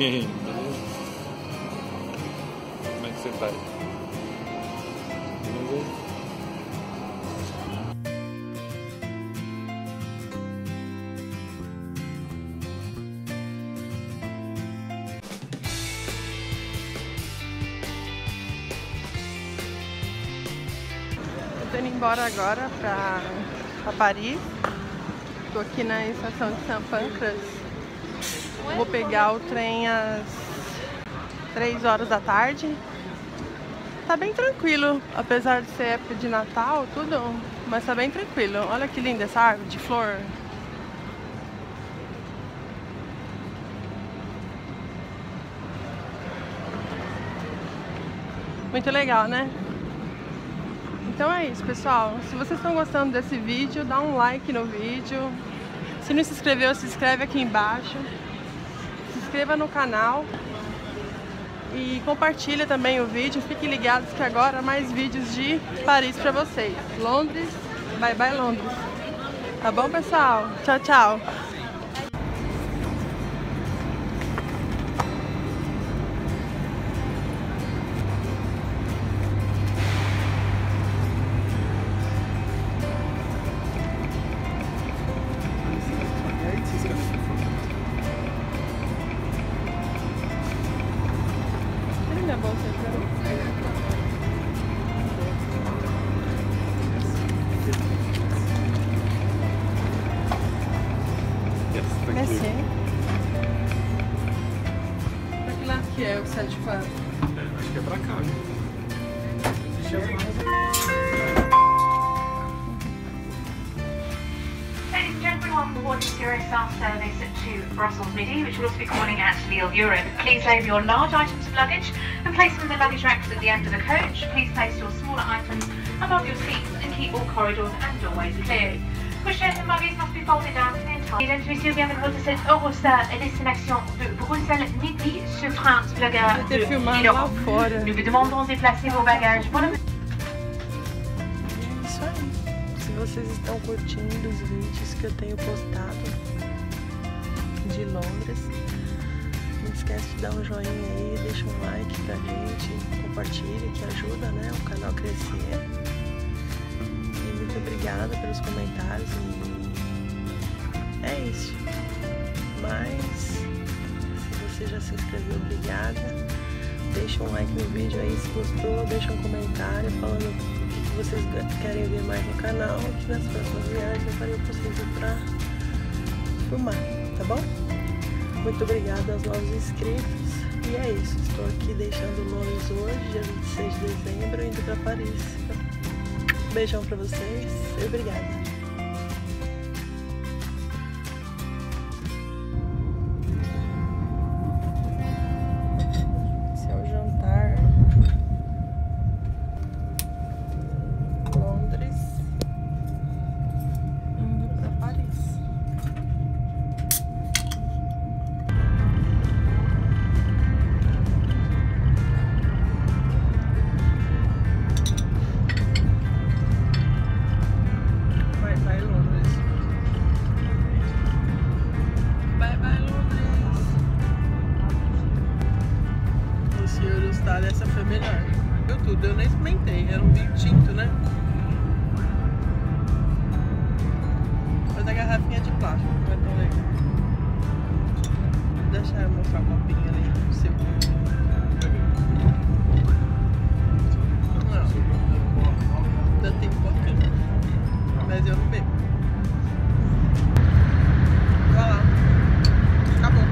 aí, como é que você tá aí? Beleza? Tô indo embora agora pra Paris. Tô aqui na estação de St. Pancras. Vou pegar o trem às 3 horas da tarde. Tá bem tranquilo, apesar de ser época de Natal, tudo. Mas tá bem tranquilo. Olha que linda essa árvore de flor. Muito legal, né? Então é isso, pessoal. Se vocês estão gostando desse vídeo, dá um like no vídeo. Se não se inscreveu, se inscreve aqui embaixo. Se inscreva no canal. E compartilha também o vídeo. Fiquem ligados que agora mais vídeos de Paris pra vocês. Londres, bye bye Londres. Tá bom, pessoal? Tchau, tchau. Pra que lado que é o 74? É, acho que é pra cá, né? Deixa eu ver. Ladies and gentlemen, boarding Eurostar service to Brussels Midi, which will also be calling at Lille Europe. Please label your large items of luggage and place them in the luggage racks at the end of the coach. Please place your smaller items above your seats and keep all corridors and doorways clear. Pushchairs and buggies must be folded down to the entire. Mesdames et messieurs, bienvenue à bord de cette Eurostar et destination de Bruxelles Midi. Ce train se bloque à Lille Europe. Nous vous demandons de déplacer vos bagages. É isso aí. Se vocês estão curtindo os vídeos que eu tenho postado de Londres, não esquece de dar um joinha aí, deixa um like pra gente, compartilha que ajuda, né, o canal a crescer. Muito obrigada pelos comentários e é isso. Mas se você já se inscreveu, obrigada. Deixa um like no vídeo aí se gostou, deixa um comentário falando o que vocês querem ver mais no canal, que nas próximas viagens eu farei o possível pra filmar, tá bom? Muito obrigada aos novos inscritos e é isso. Estou aqui deixando Londres hoje, dia 26 de dezembro, indo pra Paris. Beijão pra vocês e obrigada. Esse é o jantar. Londres. Indo pra Paris. Essa foi melhor. Deu tudo, eu nem experimentei. Era um vinho tinto, né? Foi da garrafinha de plástico, não é tão legal. Deixa eu mostrar o copinho ali pra você. Não, ainda tem um pouquinho. Mas eu não bebo. Olha lá. Acabou.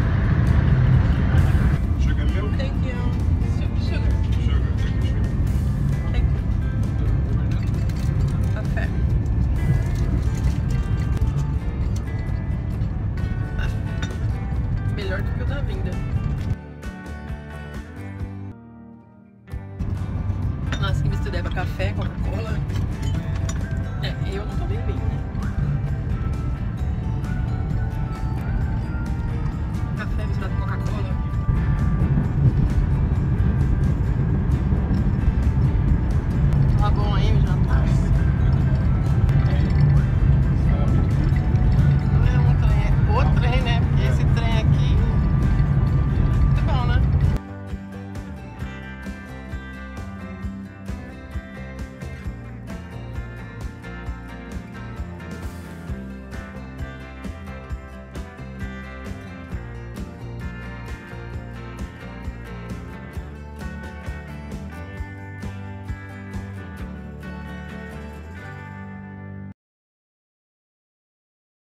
Thank you. Nossa, que mistura, café, Coca-Cola. É, eu não tô bebendo.